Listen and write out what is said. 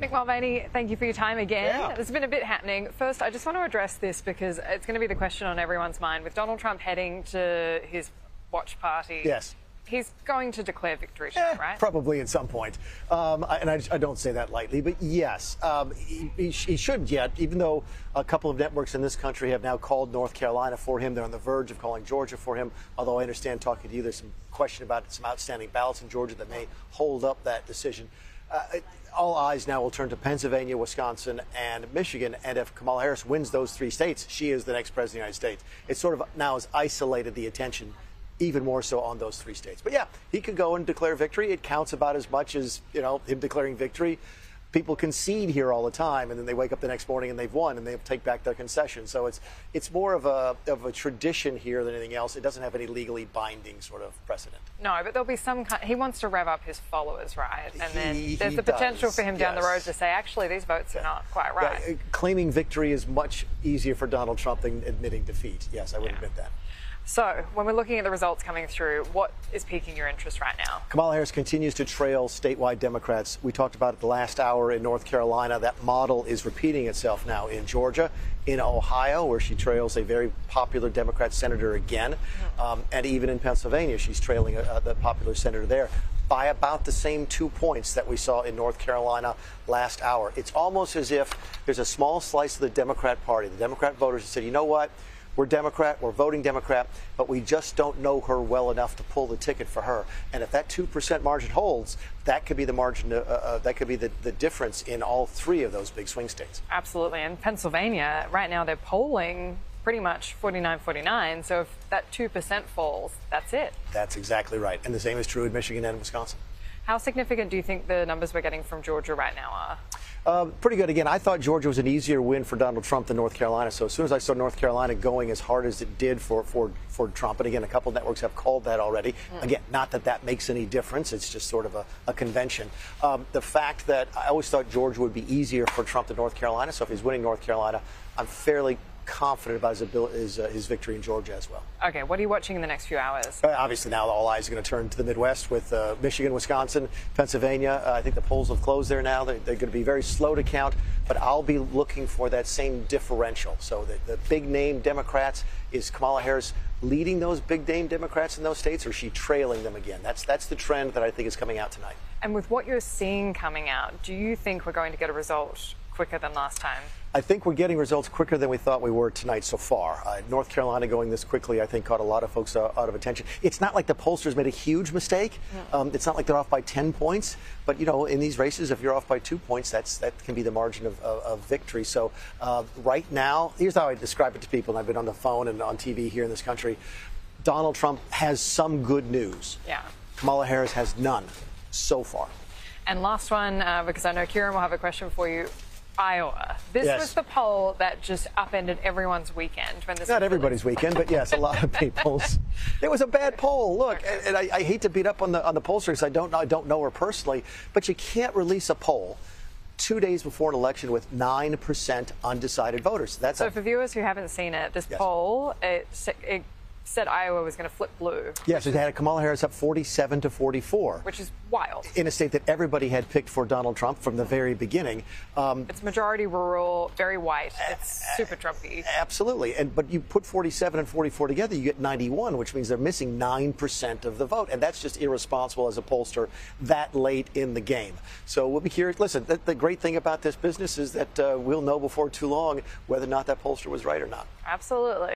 Mick Mulvaney, thank you for your time again. Yeah. There's been a bit happening. First, I just want to address this because it's going to be the question on everyone's mind. With Donald Trump heading to his watch party, yes, he's going to declare victory tonight, right? Probably at some point. And I don't say that lightly, but yes, he should yet, even though a couple of networks in this country have now called North Carolina for him. They're on the verge of calling Georgia for him, although I understand talking to you, there's some question about some outstanding ballots in Georgia that may hold up that decision. All eyes now will turn to Pennsylvania, Wisconsin, and Michigan. And if Kamala Harris wins those three states, she is the next president of the United States. It sort of now has isolated the attention even more so on those three states. But yeah, he could go and declare victory. It counts about as much as, you know, him declaring victory. People concede here all the time, and then they wake up the next morning and they've won, and they take back their concession. So it's more of a tradition here than anything else. It doesn't have any legally binding sort of precedent. No, but there'll be some kind. He wants to rev up his followers, right? And then there's the potential for him down the road to say, actually, these votes are not quite right. Yeah. Claiming victory is much easier for Donald Trump than admitting defeat. Yes, I would admit that. So, when we're looking at the results coming through, what is piquing your interest right now? Kamala Harris continues to trail statewide Democrats. We talked about it the last hour in North Carolina. That model is repeating itself now in Georgia, in Ohio, where she trails a very popular Democrat senator again, and even in Pennsylvania, she's trailing the popular senator there by about the same 2 points that we saw in North Carolina last hour. It's almost as if there's a small slice of the Democrat Party, the Democrat voters, who said, you know what? We're Democrat, we're voting Democrat, but we just don't know her well enough to pull the ticket for her. And if that 2% margin holds, that could be the margin, that could be the difference in all three of those big swing states. Absolutely. And Pennsylvania, right now they're polling pretty much 49-49. So if that 2% falls, that's it. That's exactly right. And the same is true in Michigan and Wisconsin. How significant do you think the numbers we're getting from Georgia right now are? Pretty good. Again, I thought Georgia was an easier win for Donald Trump than North Carolina. So as soon as I saw North Carolina going as hard as it did for Trump, and again, a couple of networks have called that already. Again, not that that makes any difference. It's just sort of a convention. The fact that I always thought Georgia would be easier for Trump than North Carolina. So if he's winning North Carolina, I'm fairly confident about his victory in Georgia as well. Okay, what are you watching in the next few hours? Obviously now all eyes are going to turn to the Midwest with Michigan, Wisconsin, Pennsylvania. I think the polls have closed there now. They're going to be very slow to count, but I'll be looking for that same differential. So the big name Democrats, is Kamala Harris leading those big name Democrats in those states, or is she trailing them again? That's the trend that I think is coming out tonight. And with what you're seeing coming out, do you think we're going to get a result quicker than last time? I think we're getting results quicker than we thought we were tonight so far. North Carolina going this quickly, I think, caught a lot of folks out of attention. It's not like the pollsters made a huge mistake. It's not like they're off by 10 points. But, you know, in these races, if you're off by 2 points, that can be the margin of victory. So right now, here's how I describe it to people, and I've been on the phone and on TV here in this country. Donald Trump has some good news. Yeah. Kamala Harris has none so far. And last one, because I know Kieran will have a question for you. Iowa. This was the poll that just upended everyone's weekend. Not everybody's weekend, but yes, a lot of people's. It was a bad poll. Look, and I hate to beat up on the pollster because I don't know her personally, but you can't release a poll 2 days before an election with 9% undecided voters. So for viewers who haven't seen it, this poll, it said Iowa was going to flip blue. Yes, it had Kamala Harris up 47-44. Which is wild. In a state that everybody had picked for Donald Trump from the very beginning. It's majority rural, very white. It's super Trumpy. Absolutely. But you put 47 and 44 together, you get 91, which means they're missing 9% of the vote. And that's just irresponsible as a pollster that late in the game. So we'll be curious. Listen, the great thing about this business is that we'll know before too long whether or not that pollster was right or not. Absolutely.